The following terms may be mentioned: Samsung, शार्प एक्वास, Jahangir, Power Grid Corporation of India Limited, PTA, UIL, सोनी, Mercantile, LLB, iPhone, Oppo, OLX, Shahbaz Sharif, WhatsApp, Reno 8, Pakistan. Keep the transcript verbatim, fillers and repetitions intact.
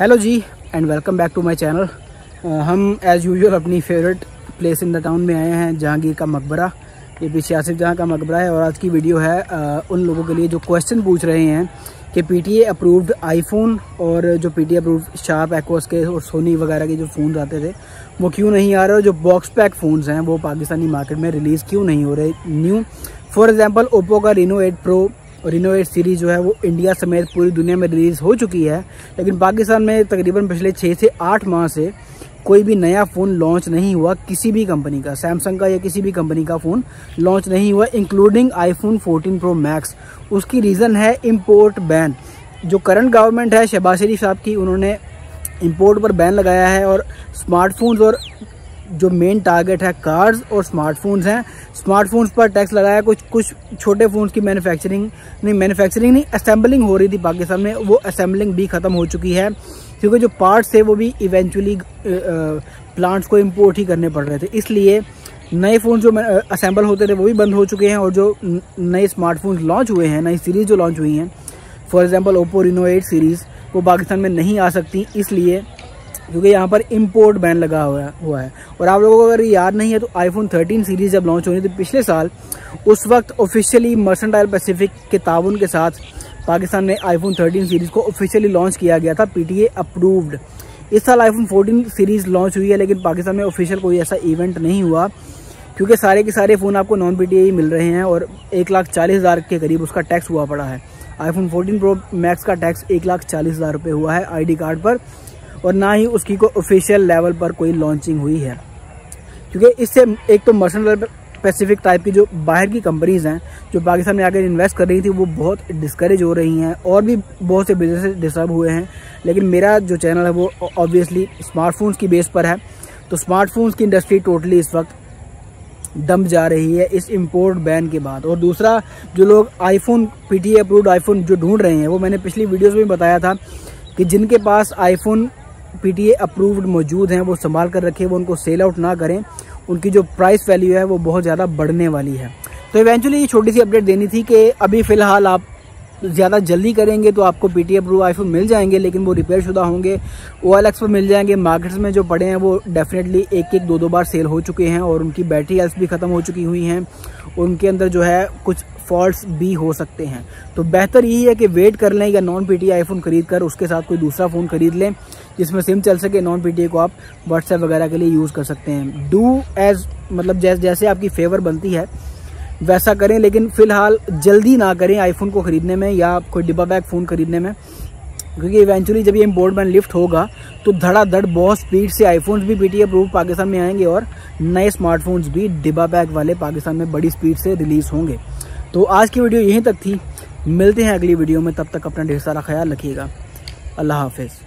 Hello ji and welcome back to my channel. हम as usual अपनी favourite place in the town में आए हैं, जहांगीर का मकबरा। ये पीछे आसिफ जहाँ का मकबरा है और आज की वीडियो है आ, उन लोगों के लिए जो क्वेश्चन पूछ रहे हैं कि पीटीए अप्रूव्ड आईफोन और जो पीटीए अप्रूव्ड शार्प एक्वास के और सोनी वगैरह के जो फ़ोन आते थे वो क्यों नहीं आ रहे, और जो बॉक्स पैक फ़ोन्स हैं वो पाकिस्तानी मार्केट में रिलीज़ क्यों नहीं हो रहे न्यू। फॉर एग्ज़ाम्पल ओप्पो का रेनो एट प्रो और रेनो एट सीरीज़ जो है वो इंडिया समेत पूरी दुनिया में रिलीज़ हो चुकी है, लेकिन पाकिस्तान में तकरीबन पिछले छः से आठ माह से कोई भी नया फ़ोन लॉन्च नहीं हुआ, किसी भी कंपनी का, सैमसंग का या किसी भी कंपनी का फ़ोन लॉन्च नहीं हुआ including iPhone fourteen pro max. उसकी रीज़न है इम्पोर्ट बैन। जो करंट गवर्नमेंट है शहबाज शरीफ साहब की, उन्होंने इम्पोर्ट पर बैन लगाया है और स्मार्टफोन्स और जो मेन टारगेट है कार्स और स्मार्टफोन्स हैं, स्मार्टफोन्स पर टैक्स लगाया। कुछ कुछ छोटे फ़ोन्स की मैन्युफैक्चरिंग नहीं मैन्युफैक्चरिंग नहीं असेंबलिंग हो रही थी पाकिस्तान में, वो असेंबलिंग भी ख़त्म हो चुकी है क्योंकि जो पार्ट्स थे वो भी इवेंचुअली प्लांट्स को इंपोर्ट ही करने पड़ रहे थे। इसलिए नए फ़ोन जो असेंबल होते थे वो भी बंद हो चुके हैं और जो नए स्मार्टफोन्स लॉन्च हुए हैं, नई सीरीज़ जो लॉन्च हुई हैं, for example Oppo Reno eight series, वो पाकिस्तान में नहीं आ सकती इसलिए क्योंकि यहाँ पर इंपोर्ट बैन लगा हुआ हुआ है। और आप लोगों को अगर याद नहीं है तो आईफोन थर्टीन सीरीज़ जब लॉन्च होनी थी पिछले साल, उस वक्त ऑफिशियली मर्सेंटाइल पैसिफिक के ताउन के साथ पाकिस्तान ने आईफोन थर्टीन सीरीज़ को ऑफिशियली लॉन्च किया गया था, पीटीए अप्रूव्ड। इस साल आईफोन फोर्टीन सीरीज़ लॉन्च हुई है लेकिन पाकिस्तान में ऑफिशियल कोई ऐसा इवेंट नहीं हुआ क्योंकि सारे के सारे फ़ोन आपको नॉन पीटीए ही मिल रहे हैं और एक लाख चालीस हज़ार के करीब उसका टैक्स हुआ पड़ा है। आईफोन फोर्टीन प्रो मैक्स का टैक्स एक लाख चालीस हज़ार रुपये हुआ है आईडी कार्ड पर, और ना ही उसकी को ऑफिशियल लेवल पर कोई लॉन्चिंग हुई है क्योंकि इससे एक तो मर्सेंटाइल पैसिफिक टाइप की जो बाहर की कंपनीज़ हैं जो पाकिस्तान में आकर इन्वेस्ट कर रही थी वो बहुत डिस्करेज हो रही हैं और भी बहुत से बिजनेसेस डिस्टर्ब हुए हैं। लेकिन मेरा जो चैनल है वो ऑब्वियसली स्मार्टफोन्स की बेस पर है, तो स्मार्टफोन्स की इंडस्ट्री टोटली इस वक्त दम जा रही है इस इंपोर्ट बैन के बाद। और दूसरा, जो लोग आईफोन पीटीए अप्रूव्ड आईफोन जो ढूंढ रहे हैं, वो मैंने पिछली वीडियोज़ में बताया था कि जिनके पास आईफोन पीटीए अप्रूव्ड मौजूद हैं वो संभाल कर रखें, वो उनको सेल आउट ना करें, उनकी जो प्राइस वैल्यू है वो बहुत ज़्यादा बढ़ने वाली है। तो इवेंचुअली ये छोटी सी अपडेट देनी थी कि अभी फ़िलहाल आप ज़्यादा जल्दी करेंगे तो आपको पीटीए अप्रूव आईफोन मिल जाएंगे, लेकिन वो रिपेयर शुदा होंगे, ओएलएक्स पर मिल जाएंगे, मार्केट्स में जो पड़े हैं वो डेफिनेटली एक एक दो दो बार सेल हो चुके हैं और उनकी बैटरी हेल्थ भी ख़त्म हो चुकी हुई हैं, उनके अंदर जो है कुछ फॉल्ट्स भी हो सकते हैं। तो बेहतर यही है कि वेट कर लें या नॉन पीटीए आईफोन खरीद कर उसके साथ कोई दूसरा फ़ोन खरीद लें जिसमें सिम चल सके। नॉन पीटीए को आप व्हाट्सएप वगैरह के लिए यूज़ कर सकते हैं। डू एज मतलब जैसे जैसे आपकी फेवर बनती है वैसा करें, लेकिन फ़िलहाल जल्दी ना करें आईफोन को ख़रीदने में या कोई डिब्बा बैग फ़ोन ख़रीदने में, क्योंकि इवेंचुअली जब ये इंपोर्ट बैन लिफ्ट होगा तो धड़ाधड़ बहुत स्पीड से आईफोन्स भी पीटीए अप्रूव पाकिस्तान में आएंगे और नए स्मार्टफोन्स भी डिब्बा बैग वाले पाकिस्तान में बड़ी स्पीड से रिलीज़ होंगे। तो आज की वीडियो यहीं तक थी, मिलते हैं अगली वीडियो में, तब तक अपना ढेर सारा ख्याल रखिएगा। अल्लाह हाफिज़।